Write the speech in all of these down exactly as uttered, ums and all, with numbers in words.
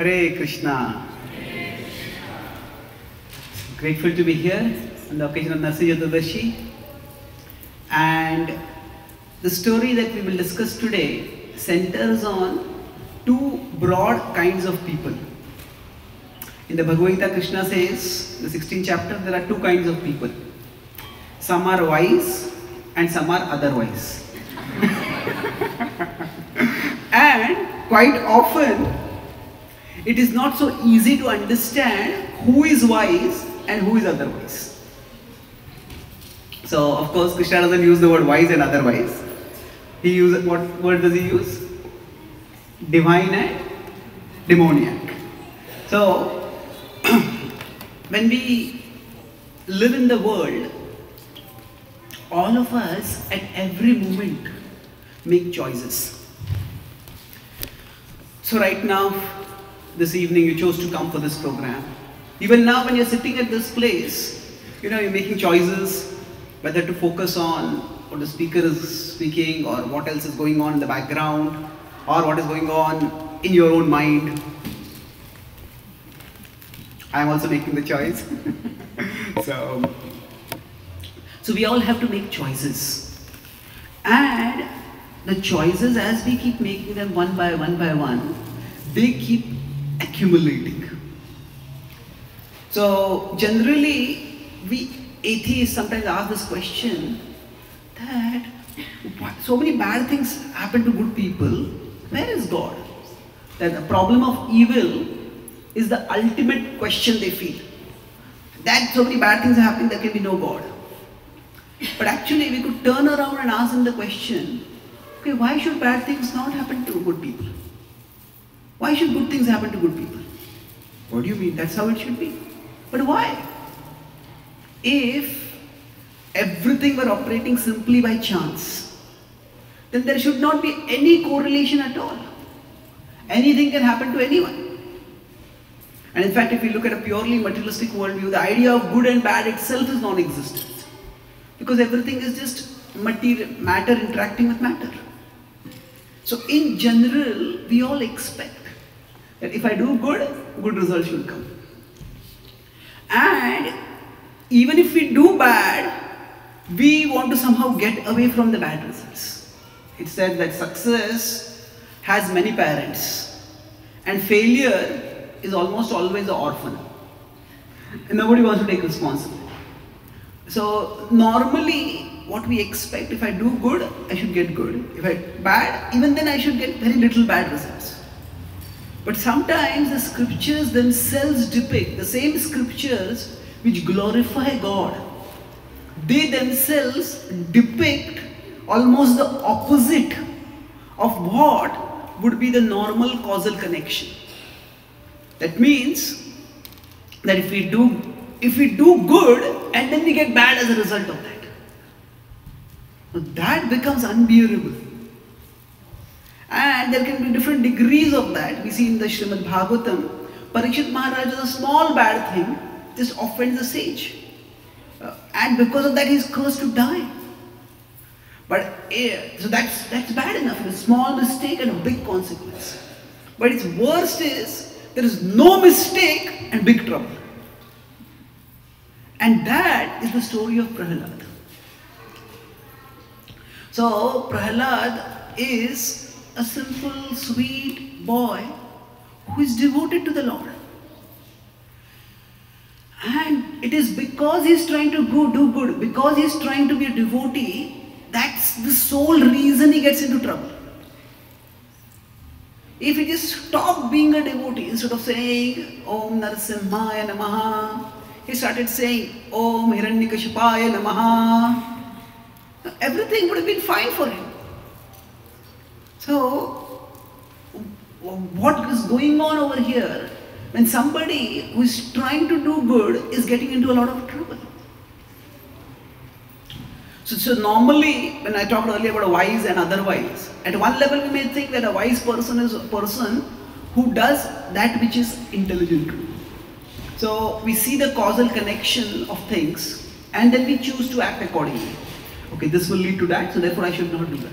Hare Krishna. Hare Krishna. Grateful to be here on the occasion of Narasimha Chaturdashi. And the story that we will discuss today centers on two broad kinds of people. In the Bhagavad Gita, Krishna says, in the sixteenth chapter, there are two kinds of people. Some are wise and some are otherwise. And quite often, it is not so easy to understand who is wise and who is otherwise. So, of course, Krishna doesn't use the word wise and otherwise. He uses, what word does he use? Divine and demoniac. So, when we live in the world, all of us at every moment make choices. So right now, this evening, you chose to come for this program. Even now when you're sitting at this place, you know, you're making choices whether to focus on what the speaker is speaking or what else is going on in the background or what is going on in your own mind. I'm also making the choice. so, so we all have to make choices. And the choices, as we keep making them one by one by one, they keep accumulating. So generally, we atheists sometimes ask this question that so many bad things happen to good people, where is God? That the problem of evil is the ultimate question they feel. That so many bad things are happening, there can be no God. But actually, we could turn around and ask them the question, okay, why should bad things not happen to good people? Why should good things happen to good people? What do you mean? That's how it should be. But why? If everything were operating simply by chance, then there should not be any correlation at all. Anything can happen to anyone. And in fact, if we look at a purely materialistic worldview, the idea of good and bad itself is non-existent. Because everything is just material, matter interacting with matter. So in general, we all expect that if I do good, good results will come. And even if we do bad, we want to somehow get away from the bad results. It said that success has many parents and failure is almost always an orphan. And nobody wants to take responsibility. So normally, what we expect, if I do good, I should get good. If I bad, even then I should get very little bad results. But sometimes the scriptures themselves depict, the same scriptures which glorify God, they themselves depict almost the opposite of what would be the normal causal connection. That means that if we do, if we do good and then we get bad as a result of that. Now that becomes unbearable. And there can be different degrees of that. We see in the Shrimad Bhagavatam, Parikshit Maharaj does a small bad thing, just offends a sage. Uh, and because of that, he is cursed to die. But uh, so that's, that's bad enough. It's a small mistake and a big consequence. But its worst is, there is no mistake and big trouble. And that is the story of Prahlad. So, Prahlad is a simple, sweet boy who is devoted to the Lord. And it is because he is trying to go do good, because he is trying to be a devotee, that's the sole reason he gets into trouble. If he just stopped being a devotee, instead of saying, Om Narasimhaya Namaha, he started saying, Om Hiranyakashipaya Namaha. Everything would have been fine for him. So, what is going on over here when somebody who is trying to do good is getting into a lot of trouble? So, so normally, when I talked earlier about a wise and otherwise, at one level we may think that a wise person is a person who does that which is intelligent. So, we see the causal connection of things and then we choose to act accordingly. Okay, this will lead to that, so therefore I should not do that.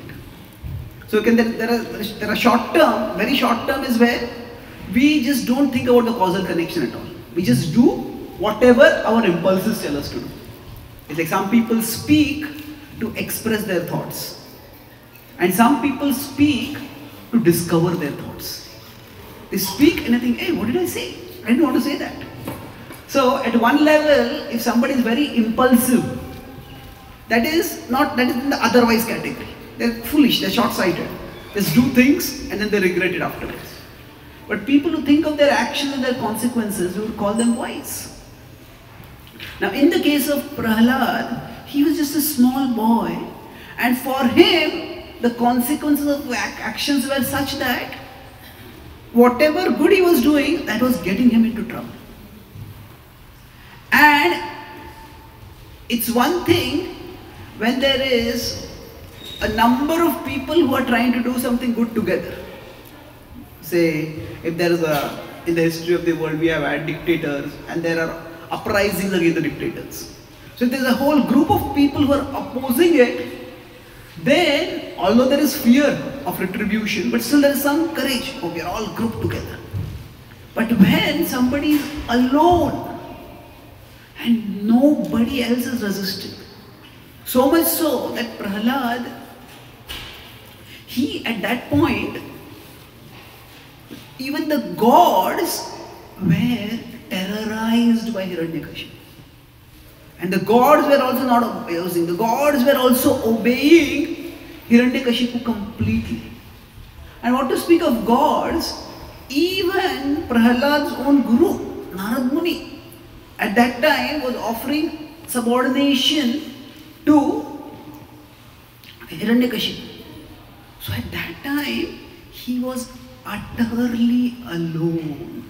So you can, there, there, are, there are short term, very short term is where we just don't think about the causal connection at all. We just do whatever our impulses tell us to do. It's like some people speak to express their thoughts. And some people speak to discover their thoughts. They speak and they think, hey, what did I say? I didn't want to say that. So at one level, if somebody is very impulsive, that is not, that is in the otherwise category. They're foolish, they're short-sighted. They just do things and then they regret it afterwards. But people who think of their actions and their consequences, we would call them wise. Now in the case of Prahlad, he was just a small boy, and for him the consequences of actions were such that whatever good he was doing, that was getting him into trouble. And it's one thing when there is a number of people who are trying to do something good together. Say, if there is a, in the history of the world we have had dictators and there are uprisings against the dictators. So if there is a whole group of people who are opposing it, then although there is fear of retribution, but still there is some courage. Oh, we are all grouped together. But when somebody is alone and nobody else is resisting, so much so that Prahlad, he at that point, even the gods were terrorized by Hiranyakashipu. And the gods were also not opposing, the gods were also obeying Hiranyakashipu completely. And what to speak of gods, even Prahlad's own guru, Narad Muni, at that time was offering subordination to Hiranyakashipu. So at that time, he was utterly alone.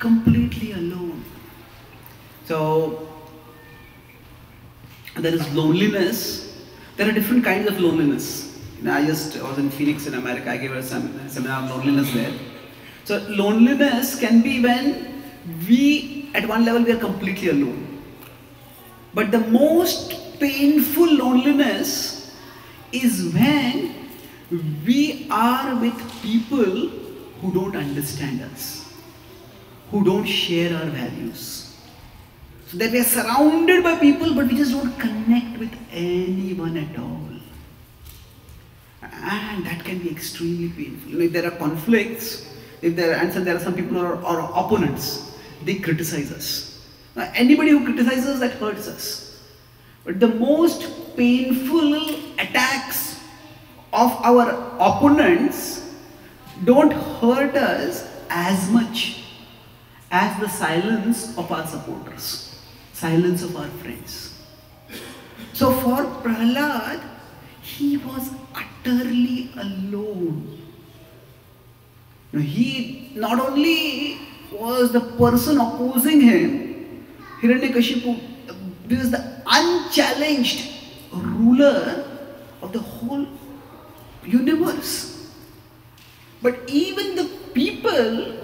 Completely alone. So, there is loneliness. There are different kinds of loneliness. You know, I just I was in Phoenix in America. I gave a seminar on loneliness there. So, loneliness can be when we, at one level, we are completely alone. But the most painful loneliness is when we are with people who don't understand us, who don't share our values. So that we are surrounded by people, but we just don't connect with anyone at all. And that can be extremely painful. You know, if there are conflicts, if there are, and so there are some people who are, are opponents, they criticize us. Now, anybody who criticizes us, that hurts us. But the most painful attacks of our opponents don't hurt us as much as the silence of our supporters, silence of our friends. So for Prahlad, he was utterly alone. Now he not only was the person opposing him, Hiranyakashipu, he was the unchallenged ruler of the whole universe. But even the people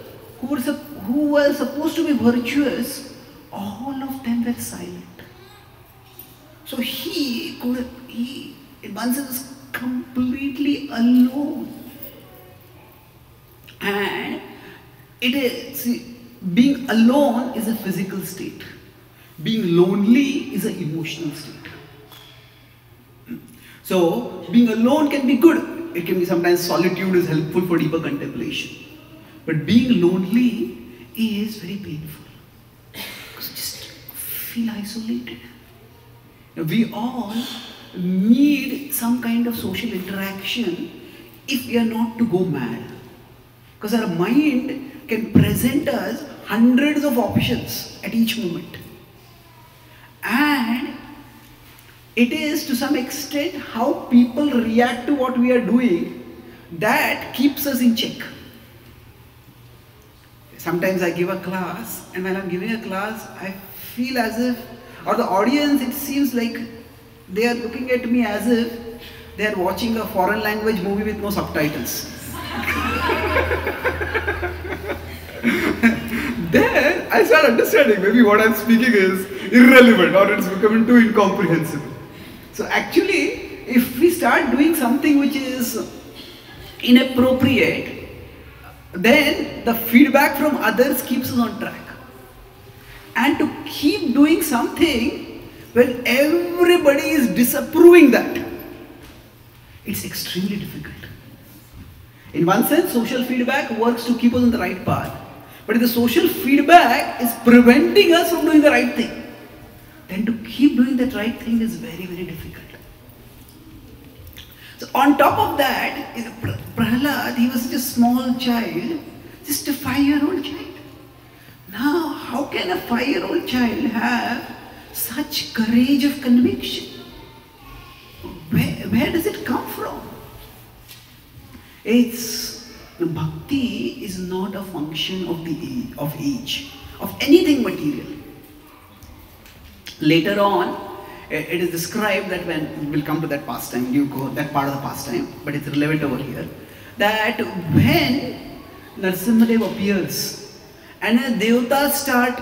who were supposed who were supposed to be virtuous, all of them were silent. So he could, he in one sense was completely alone. And it is, see, being alone is a physical state. Being lonely is an emotional state. So being alone can be good. It can be sometimes solitude is helpful for deeper contemplation. But being lonely is very painful, because you just feel isolated. Now, we all need some kind of social interaction if we are not to go mad, because our mind can present us hundreds of options at each moment, and it is to some extent how people react to what we are doing that keeps us in check. Sometimes I give a class, and when I'm giving a class, I feel as if, or the audience, it seems like they are looking at me as if they are watching a foreign language movie with no subtitles. Then I start understanding maybe what I'm speaking is irrelevant or it's becoming too incomprehensible. So actually, if we start doing something which is inappropriate, then the feedback from others keeps us on track. And to keep doing something when everybody is disapproving that, it's extremely difficult. In one sense, social feedback works to keep us on the right path. But if the social feedback is preventing us from doing the right thing, then to keep doing that right thing is very, very difficult. So on top of that, you know, Prahlad, he was such a small child, just a five-year-old child. Now, how can a five-year-old child have such courage of conviction? Where, where does it come from? It's, the bhakti is not a function of the of age, of anything material. Later on, it is described that when we'll come to that pastime, you go that part of the pastime, but it's relevant over here. That when Narasimhadev appears and the devatas start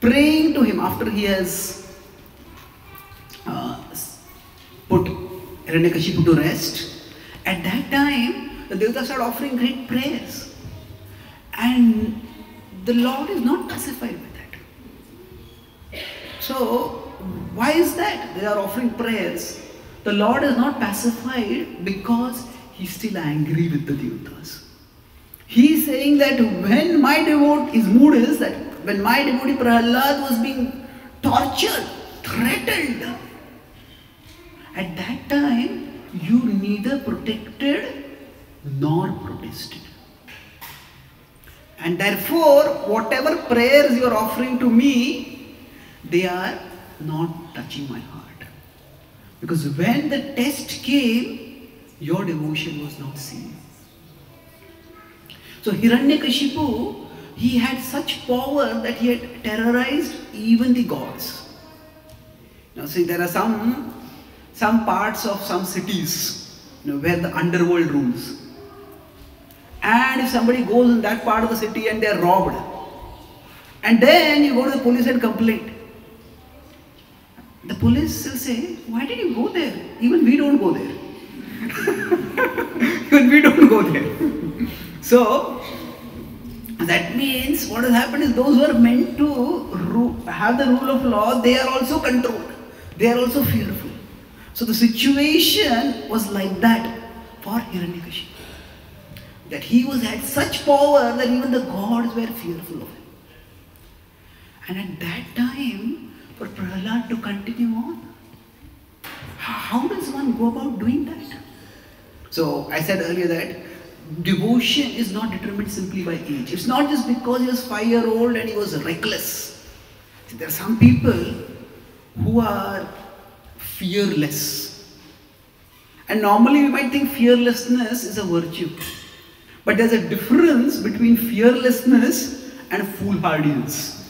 praying to him after he has uh, put Hiranyakashipu to rest. At that time, the devatas start offering great prayers, and the Lord is not pacified with that. So, why is that? They are offering prayers. The Lord is not pacified because He is still angry with the devatas. He is saying that when my devotee, his mood is that when my devotee Prahlad was being tortured, threatened, at that time, you neither protected nor protested. And therefore, whatever prayers you are offering to me, they are not touching my heart. Because when the test came, your devotion was not seen. So Hiranyakashipu, he had such power that he had terrorized even the gods. Now see, there are some some parts of some cities, you know, where the underworld rules. And if somebody goes in that part of the city and they are robbed, and then you go to the police and complain, the police will say, why did you go there? Even we don't go there. Even we don't go there. So, that means what has happened is those who are meant to have the rule of law, they are also controlled. They are also fearful. So the situation was like that for Hiranyakashipu. That he was had such power that even the gods were fearful of him. And at that time, for Prahlad to continue on, how does one go about doing that? So I said earlier that devotion is not determined simply by age. It's not just because he was five-year-old and he was reckless. See, there are some people who are fearless. And normally we might think fearlessness is a virtue. But there's a difference between fearlessness and foolhardiness.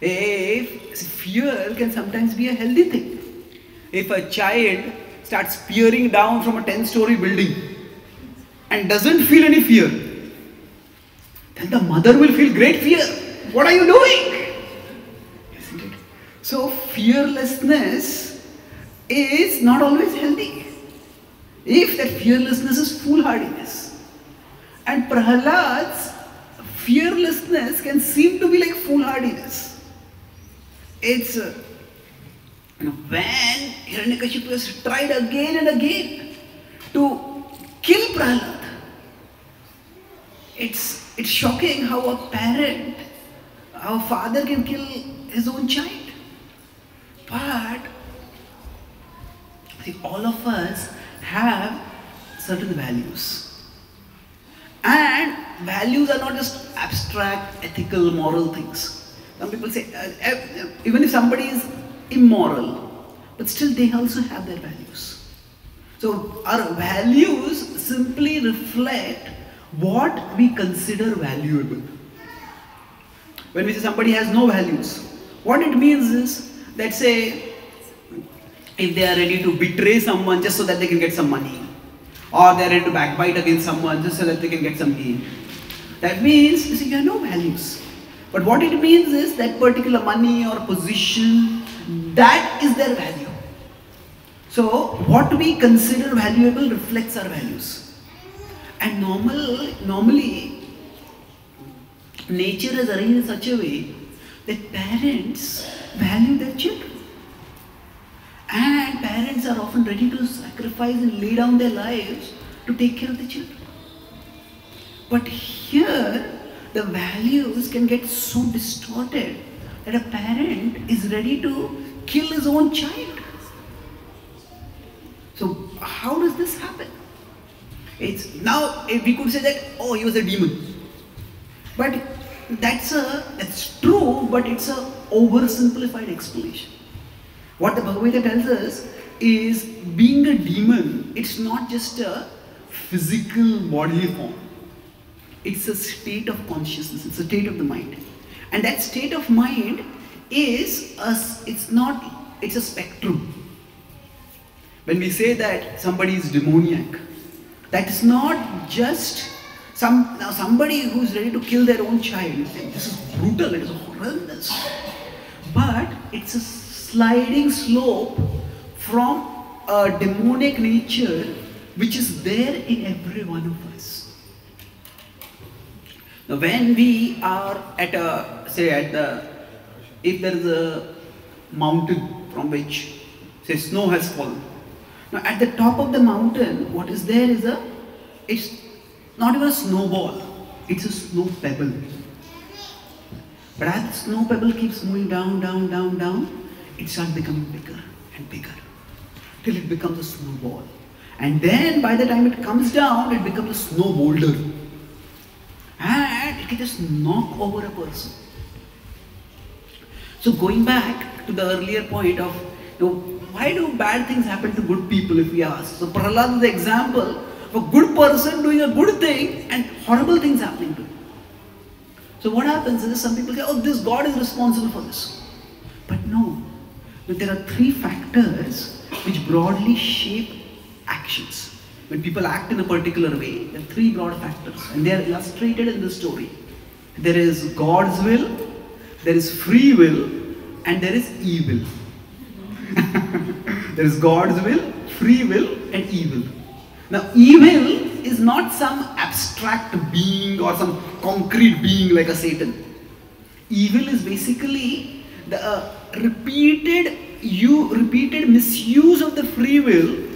If fear can sometimes be a healthy thing. If a child starts peering down from a ten-story building and doesn't feel any fear, then the mother will feel great fear. What are you doing? So fearlessness is not always healthy, if that fearlessness is foolhardiness. And Prahlad's fearlessness can seem to be like foolhardiness. It's uh, when Hiranyakashipu has tried again and again to kill Prahlad, it's, it's shocking how a parent, our father can kill his own child. But see, all of us have certain values, and values are not just abstract, ethical, moral things. Some people say, uh, even if somebody is immoral, but still they also have their values. So our values simply reflect what we consider valuable. When we say somebody has no values, what it means is, let's say, if they are ready to betray someone just so that they can get some money, or they are ready to backbite against someone just so that they can get some gain, that means, you see, you have no values. But what it means is that particular money or position, that is their value. So, what we consider valuable reflects our values. And normal, normally, nature is arranged in such a way that parents value their children. And parents are often ready to sacrifice and lay down their lives to take care of the children. But here, the values can get so distorted that a parent is ready to kill his own child. So how does this happen? It's now we could say that, oh, he was a demon. But that's a that's true, but it's an oversimplified explanation. What the Bhagavad Gita tells us is being a demon, it's not just a physical bodily form. It's a state of consciousness, it's a state of the mind. And that state of mind is a, it's not it's a spectrum. When we say that somebody is demoniac, that is not just some now somebody who's ready to kill their own child. This is brutal, it is horrendous. But it's a sliding slope from a demonic nature which is there in every one of us. Now when we are at a, say at the, if there is a mountain from which, say, snow has fallen. Now at the top of the mountain, what is there is a, it's not even a snowball, it's a snow pebble. But as the snow pebble keeps moving down, down, down, down, it starts becoming bigger and bigger till it becomes a snowball. And then by the time it comes down, it becomes a snow boulder. And it can just knock over a person. So going back to the earlier point of, you know, why do bad things happen to good people if we ask? So Prahlad is the example of a good person doing a good thing and horrible things happening to him. So what happens is some people say, oh, this God is responsible for this. But no. But there are three factors which broadly shape actions. When people act in a particular way, there are three broad factors and they are illustrated in this story. There is God's will, there is free will, and there is evil. There is God's will, free will, and evil. Now evil is not some abstract being or some concrete being like a Satan. Evil is basically the uh, repeated you repeated misuse of the free will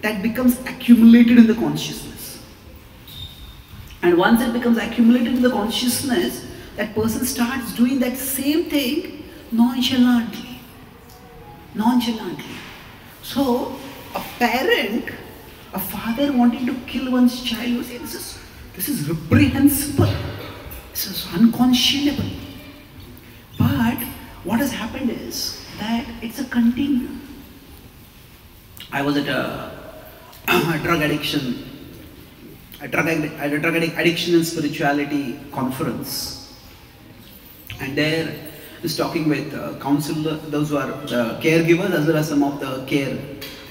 that becomes accumulated in the consciousness. And once it becomes accumulated in the consciousness, that person starts doing that same thing nonchalantly. Nonchalantly. So a parent, a father wanting to kill one's child, will say, this is this is reprehensible. This is unconscionable. But what has happened is that it's a continuum. I was at a, a drug addiction, a drug, a drug addiction and spirituality conference, and there I was talking with uh, counselor, those who are the caregivers as well as some of the care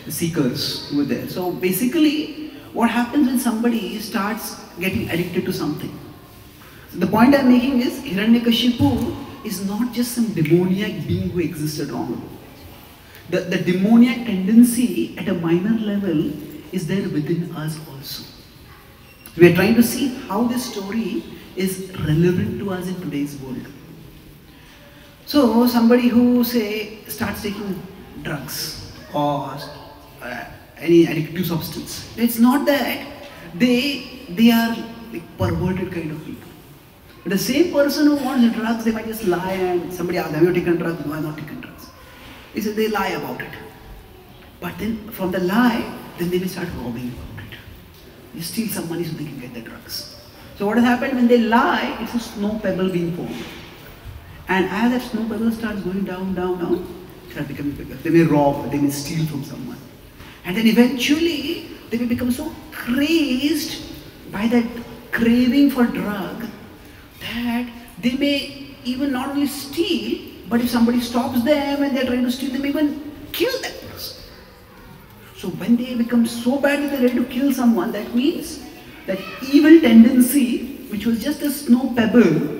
seekers who were there. So basically, what happens when somebody starts getting addicted to something? So the point I'm making is Hiranyakashipu is not just some demoniac being who existed long ago. The, the demoniac tendency at a minor level is there within us also. We are trying to see how this story is relevant to us in today's world. So somebody who, say, starts taking drugs or uh, any addictive substance, it's not that they, they are like perverted kind of people. But the same person who wants drugs, they might just lie and somebody asks, have you taken drugs? No, I have not taken drugs. They say they lie about it. But then from the lie, then they will start robbing about it. They steal some money so they can get the drugs. So what has happened when they lie, it's a snow pebble being formed. And as that snow pebble starts going down, down, down, it starts becoming bigger. They may rob, they may steal from someone. And then eventually, they may become so crazed by that craving for drug that they may even not only steal, but if somebody stops them and they're trying to steal, they may even kill that person. So when they become so bad that they're ready to kill someone, that means that evil tendency, which was just a snow pebble,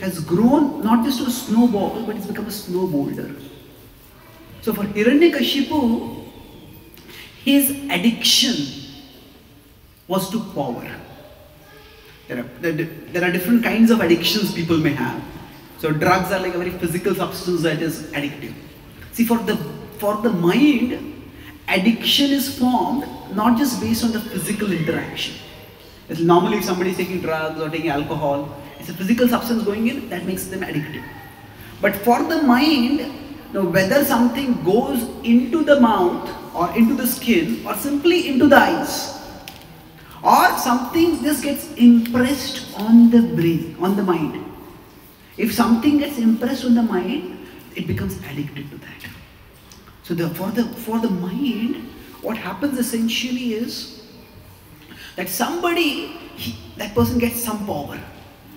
has grown not just to a snowball, but it's become a snow boulder. So for Hiranyakashipu, his addiction was to power. There are, there are different kinds of addictions people may have. So drugs are like a very physical substance that is addictive. See, for the, for the mind, addiction is formed not just based on the physical interaction. It's normally if somebody is taking drugs or taking alcohol, it's a physical substance going in that makes them addictive. But for the mind, now whether something goes into the mouth or into the skin or simply into the eyes, or something just gets impressed on the brain, on the mind. If something gets impressed on the mind, it becomes addicted to that. So the, for, the, for the mind, what happens essentially is that somebody, he, that person gets some power.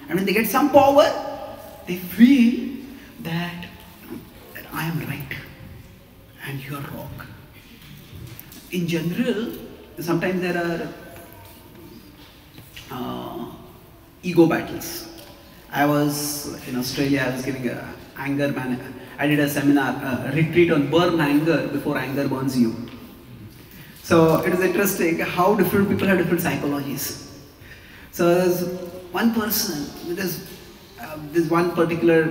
And when they get some power, they feel that, that I am right and you are wrong. In general, sometimes there are Uh, ego battles. I was in Australia, I was giving a anger man. I did a seminar, a retreat on burn anger before anger burns you. So it is interesting how different people have different psychologies. So there's one person, there's, uh, this one particular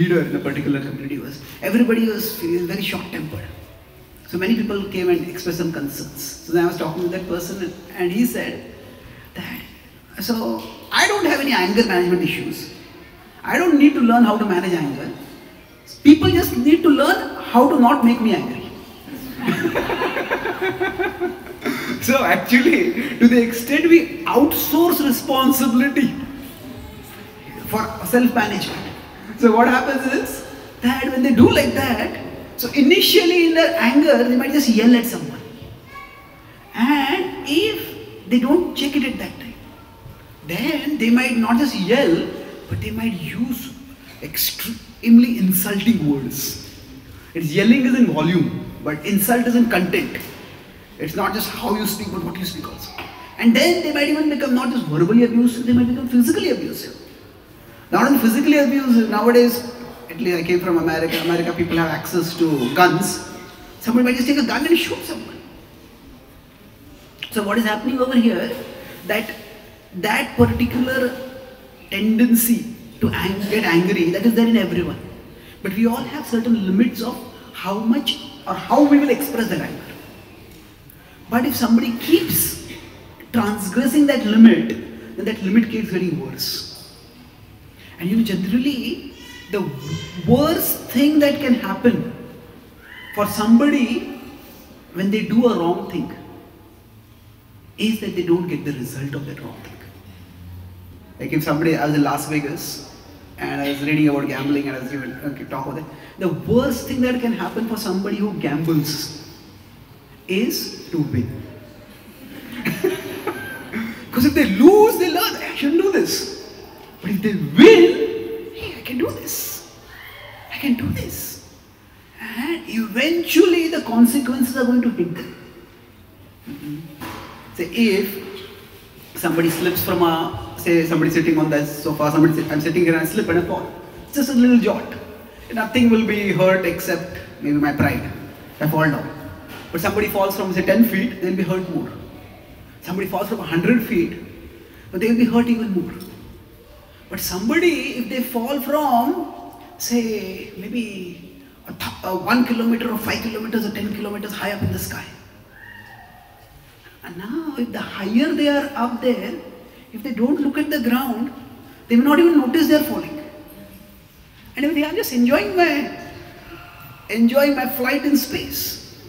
leader in a particular community was, everybody was very short-tempered. So many people came and expressed some concerns. So then I was talking to that person and, and he said, that. So, I don't have any anger management issues. I don't need to learn how to manage anger. People just need to learn how to not make me angry. So, actually, to the extent we outsource responsibility for self-management. So, what happens is that when they do like that, so initially in their anger, they might just yell at someone. And if they don't check it at that time, then they might not just yell, but they might use extremely insulting words. It's yelling is in volume, but insult is in content. It's not just how you speak, but what you speak also. And then they might even become not just verbally abusive, they might become physically abusive. Not only physically abusive, nowadays, at least I came from America, America people have access to guns. Somebody might just take a gun and shoot someone. So what is happening over here, that that particular tendency to ang- get angry, that is there in everyone. But we all have certain limits of how much or how we will express that anger. But if somebody keeps transgressing that limit, then that limit keeps getting worse. And you know, generally, the worst thing that can happen for somebody when they do a wrong thing, is that they don't get the result of that wrong thing. Like if somebody, I was in Las Vegas and I was reading about gambling and I was given okay, talk about it. The worst thing that can happen for somebody who gambles is to win. Because if they lose, they learn, I shouldn't do this. But if they win, hey, I can do this. I can do this. And eventually the consequences are going to hit them. Mm-hmm. Say if somebody slips from a, say somebody sitting on the sofa, somebody say, I'm sitting here and I slip and I fall. It's just a little jolt. Nothing will be hurt except maybe my pride. I fall down. But somebody falls from say ten feet, they'll be hurt more. Somebody falls from one hundred feet, but they'll be hurt even more. But somebody, if they fall from say maybe a th a one kilometer or five kilometers or ten kilometers high up in the sky, and now, if the higher they are up there, if they don't look at the ground, they may not even notice they are falling. And if they are just enjoying my, enjoying my flight in space.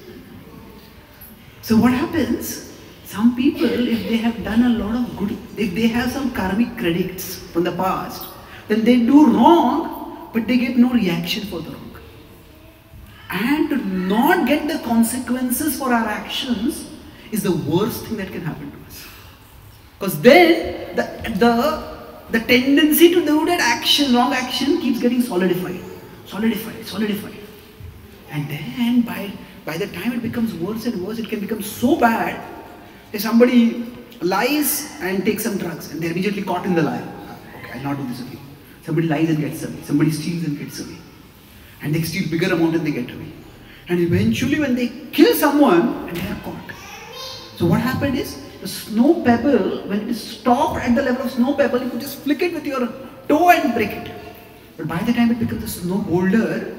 So what happens, some people, if they have done a lot of good, if they have some karmic credits from the past, then they do wrong, but they get no reaction for the wrong. And to not get the consequences for our actions, is the worst thing that can happen to us. Because then the, the, the tendency to do that action, wrong action, keeps getting solidified, solidified, solidified. And then by, by the time it becomes worse and worse, it can become so bad that somebody lies and takes some drugs and they're immediately caught in the lie. Okay, I'll not do this again. Somebody lies and gets away. Somebody steals and gets away. And they steal bigger amount and they get away. And eventually when they kill someone and they are caught. So what happened is, the snow pebble, when it stopped at the level of snow pebble, you could just flick it with your toe and break it. But by the time it becomes a snow boulder,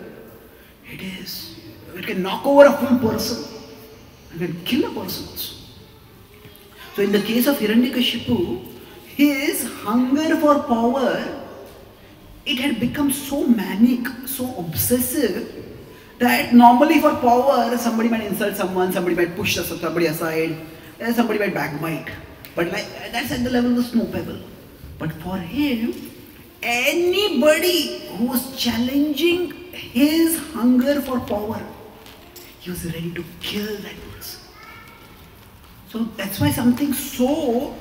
it is, it can knock over a full person. It can kill a person also. So in the case of Hiranyakashipu, his hunger for power, it had become so manic, so obsessive, that normally for power, somebody might insult someone, somebody might push somebody aside, somebody might backbite. But like, that's at the level of the snow pebble. But for him, anybody who was challenging his hunger for power, he was ready to kill that person. So that's why something so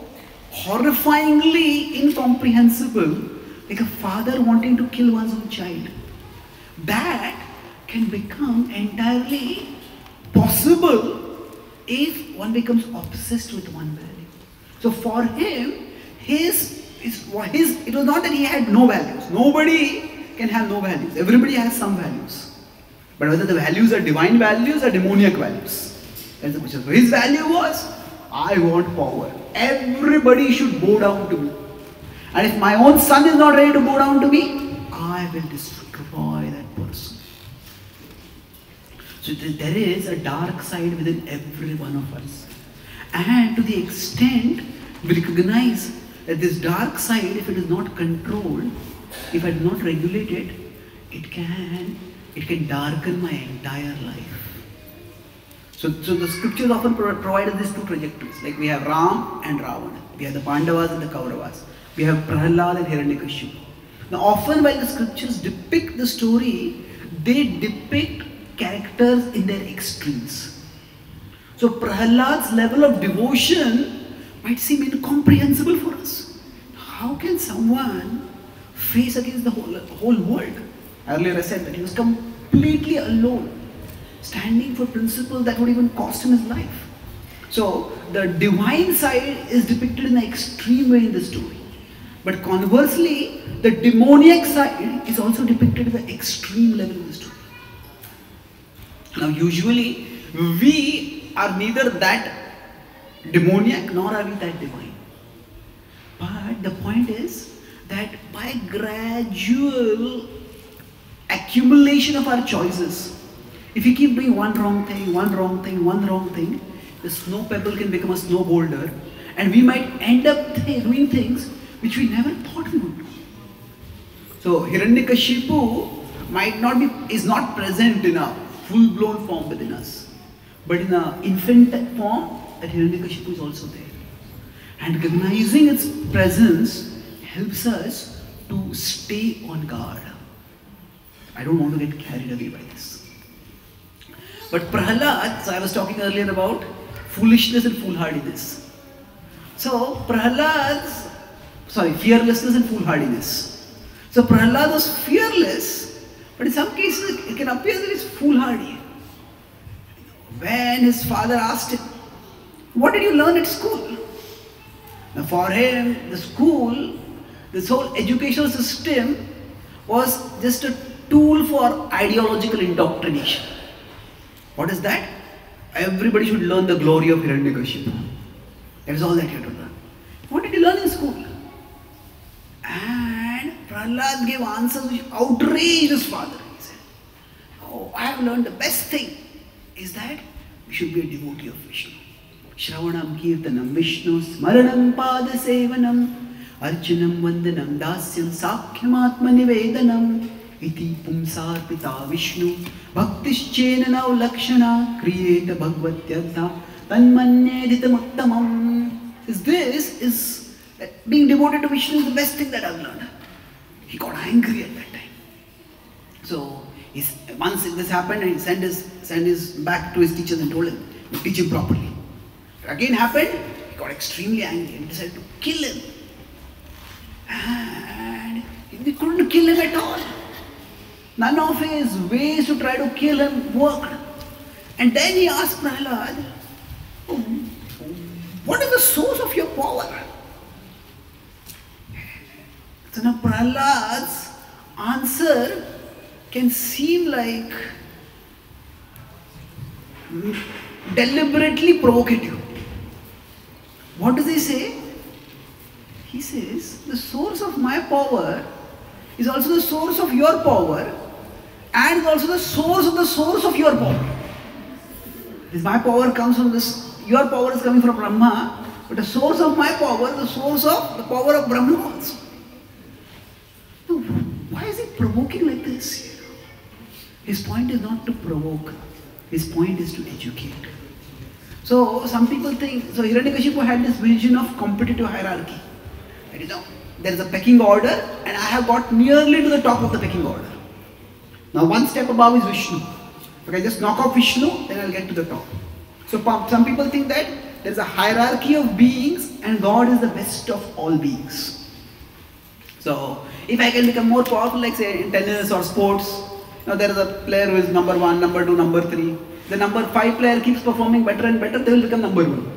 horrifyingly incomprehensible, like a father wanting to kill one's own child, that can become entirely possible if one becomes obsessed with one value. So for him, his, his, his, it was not that he had no values. Nobody can have no values. Everybody has some values. But whether the values are divine values or demoniac values, that's the question. So his value was, I want power. Everybody should bow down to me. And if my own son is not ready to bow down to me, I will destroy that person. So there is a dark side within every one of us. And to the extent we recognize that this dark side, if it is not controlled, if I do not regulate it, it can, it can darken my entire life. So, so the scriptures often provide us these two trajectories. Like we have Ram and Ravana. We have the Pandavas and the Kauravas. We have Prahlad and Hiranyakashipu. Now often while the scriptures depict the story, they depict characters in their extremes. So Prahlad's level of devotion might seem incomprehensible for us. How can someone face against the whole, whole world? Earlier I said that he was completely alone, standing for principles that would even cost him his life. So the divine side is depicted in an extreme way in the story. But conversely, the demoniac side is also depicted at the extreme level in the story. Now usually, we are neither that demoniac nor are we that divine. But the point is that by gradual accumulation of our choices, if you keep doing one wrong thing, one wrong thing, one wrong thing, the snow pebble can become a snow boulder, and we might end up th doing things which we never thought we would do. So Hiranyakashipu might not be, is not present in a full-blown form within us, but in an infant form, that Hiranyakashipu is also there. And recognizing its presence helps us to stay on guard. I don't want to get carried away by this. But Prahlad, so I was talking earlier about foolishness and foolhardiness. So Prahlad's, sorry, fearlessness and foolhardiness. So Prahlad was fearless, but in some cases it can appear that he's foolhardy. When his father asked him, what did you learn at school? Now for him, the school, this whole educational system was just a tool for ideological indoctrination. What is that? Everybody should learn the glory of Hiranyakashipu. That is all that you have to learn. What did you learn in school? And Prahlad gave answers which outraged his father. He said, oh, I have learned the best thing is that we should be a devotee of Vishnu. Shravanam Kirtanam Vishnu, Smaranam Pada Sevanam, Archanam Vandanam Dasyam, sakhyam Atmanivedanam, Iti Pumsarpita Vishnu, Bhaktischenanav lakshana, Kriyeta Bhagvatyatam, Tanmanye dhitam uttamam. This is, being devoted to Vishnu is the best thing that I've learned. He got angry at that time. So, he's, once this happened, he sent his, sent his back to his teachers and told him, teach him properly. Again happened, he got extremely angry and decided to kill him. And they couldn't kill him at all. None of his ways to try to kill him worked. And then he asked Prahlad, oh, what is the source of your power? So now Prahlad's answer can seem like deliberately provocative. What do they say? He says, the source of my power is also the source of your power and also the source of the source of your power. Because my power comes from this, your power is coming from Brahma, but the source of my power is the source of the power of Brahma also. So why is he provoking like this? His point is not to provoke, his point is to educate. So some people think, so Hiranyakashipu had this vision of competitive hierarchy. You know, there is a pecking order and I have got nearly to the top of the pecking order. Now one step above is Vishnu. If I just knock off Vishnu, then I will get to the top. So some people think that there is a hierarchy of beings and God is the best of all beings. So if I can become more powerful, like say in tennis or sports, now there is a player who is number one, number two, number three. The number five player keeps performing better and better, they will become number one.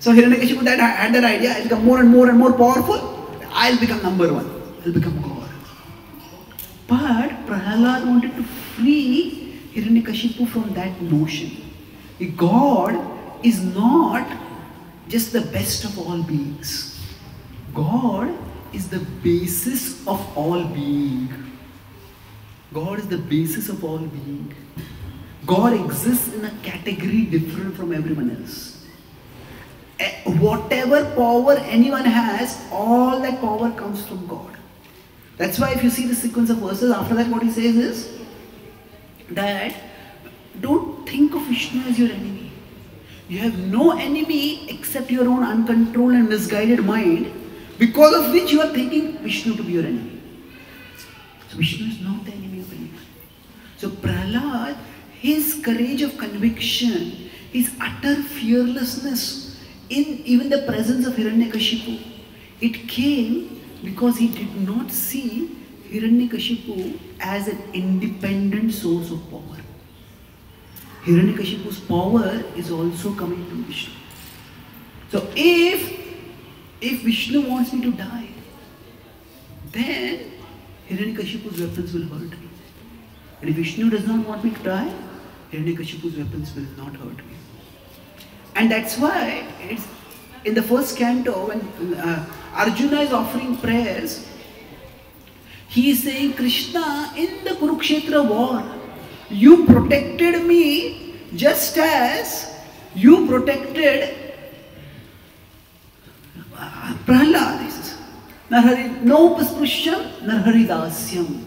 So Hiranyakashipu that had that idea, I will become more and more and more powerful, I will become number one, I will become God. But Prahlad wanted to free Hiranyakashipu from that notion. God is not just the best of all beings. God is the basis of all being. God is the basis of all being. God exists in a category different from everyone else. Whatever power anyone has, all that power comes from God. That's why if you see the sequence of verses, after that what he says is that don't think of Vishnu as your enemy. You have no enemy except your own uncontrolled and misguided mind, because of which you are thinking Vishnu to be your enemy. So Vishnu is not the enemy of anyone. So Prahlad, his courage of conviction, his utter fearlessness, in even the presence of Hiranyakashipu, it came because he did not see Hiranyakashipu as an independent source of power. Hiranyakashipu's power is also coming from Vishnu. So if, if Vishnu wants me to die, then Hiranyakashipu's weapons will hurt me. And if Vishnu does not want me to die, Hiranyakashipu's weapons will not hurt me. And that's why it's in the first canto when uh, Arjuna is offering prayers, he is saying, Krishna, in the Kurukshetra war, you protected me just as you protected uh, Prahlad. He says, no pasprusham, narhari dasyam.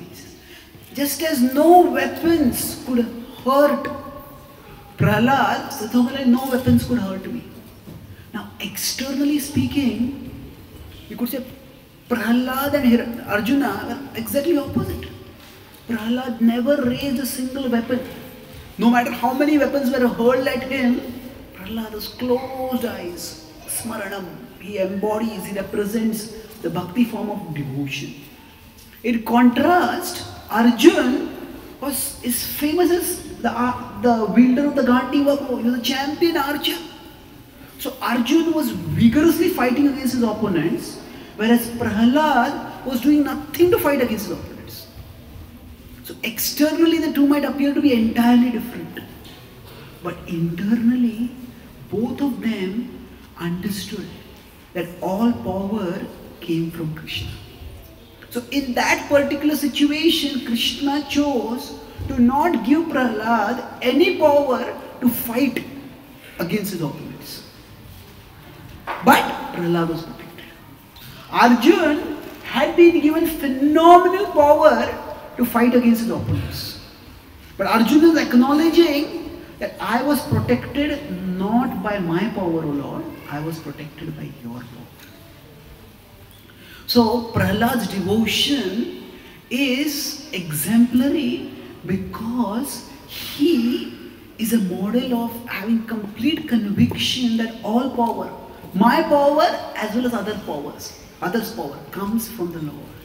Just as no weapons could hurt Prahlad, no weapons could hurt me. Now, externally speaking, you could say Prahlad and Arjuna were exactly opposite. Prahlad never raised a single weapon. No matter how many weapons were hurled at him, Prahlad has closed eyes, Smaranam. He embodies, he represents the bhakti form of devotion. In contrast, Arjuna was, is famous as The, uh, the wielder of the Gandiva, he was a champion archer. So Arjuna was vigorously fighting against his opponents, whereas Prahlad was doing nothing to fight against his opponents. So externally the two might appear to be entirely different. But internally, both of them understood that all power came from Krishna. So in that particular situation, Krishna chose to not give Prahlad any power to fight against his opponents. But Prahlad was protected. Arjuna had been given phenomenal power to fight against his opponents. But Arjuna is acknowledging that I was protected not by my power, O Lord, I was protected by your power. So Prahlad's devotion is exemplary, because he is a model of having complete conviction that all power, my power as well as other powers, others' power comes from the Lord.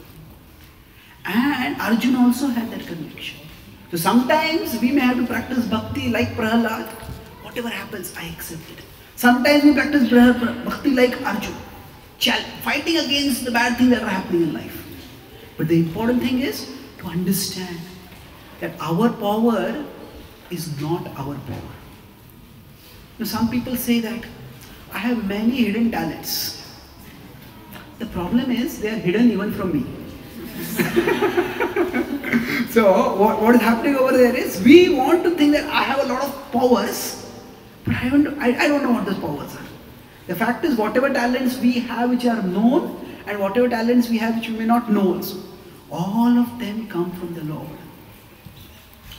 And Arjuna also had that conviction. So sometimes we may have to practice bhakti like Prahlad. Whatever happens, I accept it. Sometimes we practice bhakti like Arjuna, fighting against the bad things that are happening in life. But the important thing is to understand that our power is not our power. Now some people say that, I have many hidden talents. The problem is they are hidden even from me. So what, what is happening over there is we want to think that I have a lot of powers, but I don't, I, I don't know what those powers are. The fact is whatever talents we have which are known and whatever talents we have which we may not know also, all of them come from the Lord.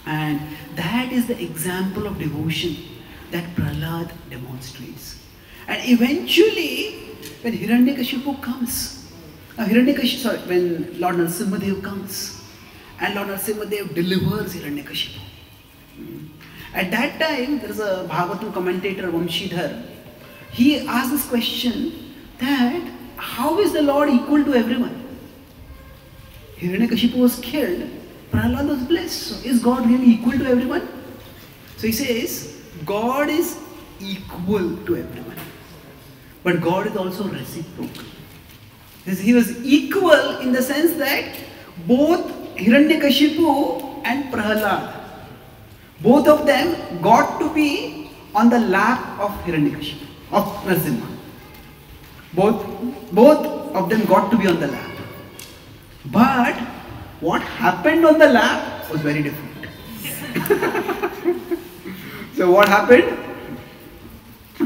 And that is the example of devotion that Prahlad demonstrates. And eventually, when Hiranyakashipu comes, uh, Hiranyakashipu, sorry, when Lord Narasimhadev comes, and Lord Narasimhadev delivers Hiranyakashipu. Mm. At that time, there is a Bhagavatam commentator, Vamsidhar. He asked this question that, how is the Lord equal to everyone? Hiranyakashipu was killed, Prahlad was blessed. So is God really equal to everyone? So he says, God is equal to everyone. But God is also reciprocal. This, he was equal in the sense that both Hiranyakashipu and Prahlad, both of them got to be on the lap of Hiranyakashipu, of Narasimha. Both, both of them got to be on the lap. But what happened on the lap was very different. So what happened?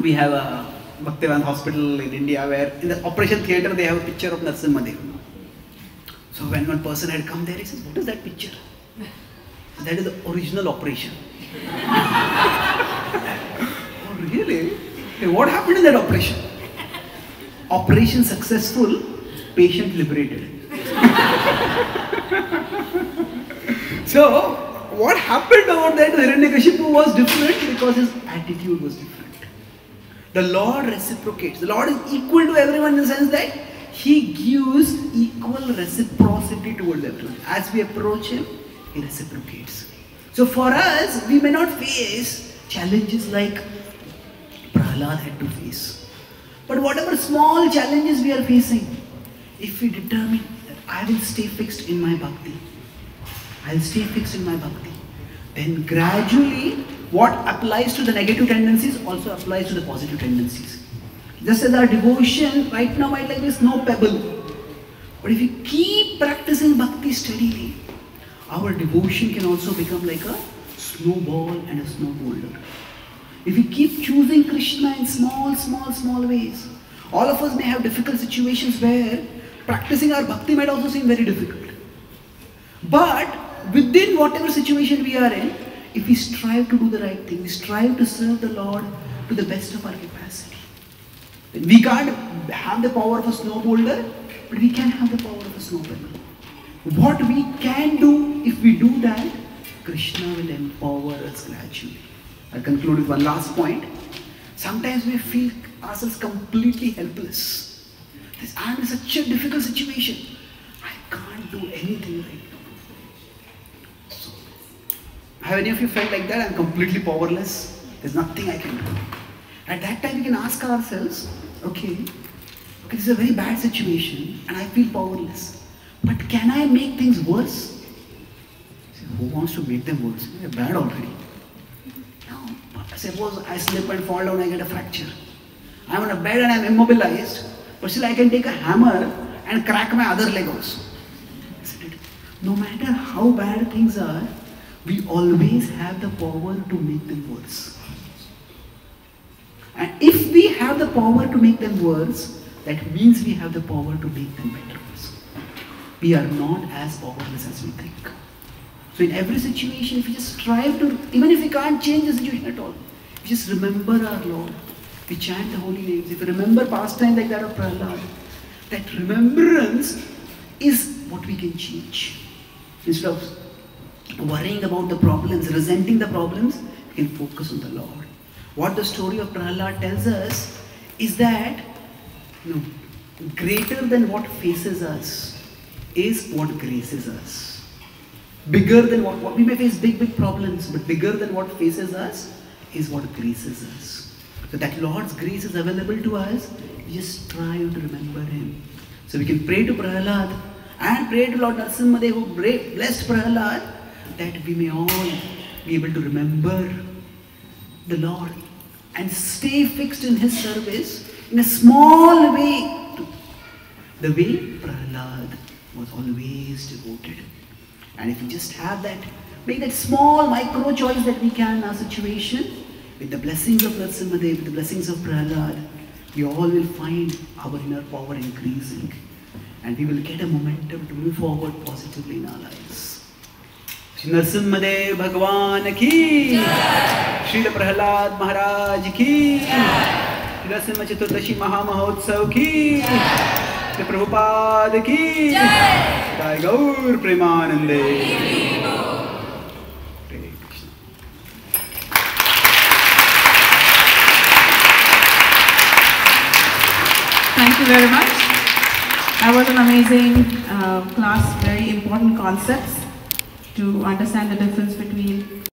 We have a Bhaktivan hospital in India where in the operation theatre they have a picture of Narasimhadev. So when one person had come there, he says, what is that picture? That is the original operation. Oh really? Hey, what happened in that operation? Operation successful, patient liberated. So what happened over there to Hiranyakashipu was different because his attitude was different. The Lord reciprocates. The Lord is equal to everyone in the sense that He gives equal reciprocity towards everyone. As we approach Him, He reciprocates. So for us, we may not face challenges like Prahlad had to face. But whatever small challenges we are facing, if we determine that I will stay fixed in my bhakti, I'll stay fixed in my bhakti, then gradually, what applies to the negative tendencies also applies to the positive tendencies. Just as our devotion right now might like this, no pebble. But if we keep practicing bhakti steadily, our devotion can also become like a snowball and a snow boulder. If we keep choosing Krishna in small, small, small ways, all of us may have difficult situations where practicing our bhakti might also seem very difficult. But within whatever situation we are in, if we strive to do the right thing, we strive to serve the Lord to the best of our capacity. We can't have the power of a snow boulder, but we can have the power of a snow pebble. What we can do, if we do that, Krishna will empower us gradually. I'll conclude with one last point. Sometimes we feel ourselves completely helpless. This, I'm in such a difficult situation. I can't do anything right now. Have any of you felt like that? I'm completely powerless. There's nothing I can do. At that time, we can ask ourselves, okay, okay, this is a very bad situation and I feel powerless. But can I make things worse? See, who wants to make them worse? They're bad already. Now, suppose I slip and fall down, I get a fracture. I'm on a bed and I'm immobilized, but still I can take a hammer and crack my other leg also. Isn't it? No matter how bad things are, we always have the power to make them worse. And if we have the power to make them worse, that means we have the power to make them better. We are not as powerless as we think. So in every situation, if we just strive to, even if we can't change the situation at all, we just remember our Lord. We chant the holy names. If we remember past time like that of Prahlad, that remembrance is what we can change. Instead of worrying about the problems, resenting the problems, we can focus on the Lord. What the story of Prahlad tells us is that, you know, greater than what faces us is what graces us. Bigger than what, what we may face big, big problems, but bigger than what faces us is what graces us. So that Lord's grace is available to us. We just try to remember Him. So we can pray to Prahlad and pray to Lord Narasimhadev who blessed Prahlad, that we may all be able to remember the Lord, and stay fixed in his service in a small way too. The way Prahlad was always devoted. And if we just have that, make that small micro choice that we can in our situation, with the blessings of Narasimhadev, with the blessings of Prahlad, we all will find our inner power increasing. And we will get a momentum to move forward positively in our lives. Shri Narasimhadev Bhagavan ki Jai, Shri Prahlad Maharaj ki Jai, Shri Narasimha Chaturdashi Mahamahotsav ki Jai, Shri Prabhupada ki Jai, Jai Gaur Premanande. Thank you very much. That was an amazing uh, class, very important concepts to understand the difference between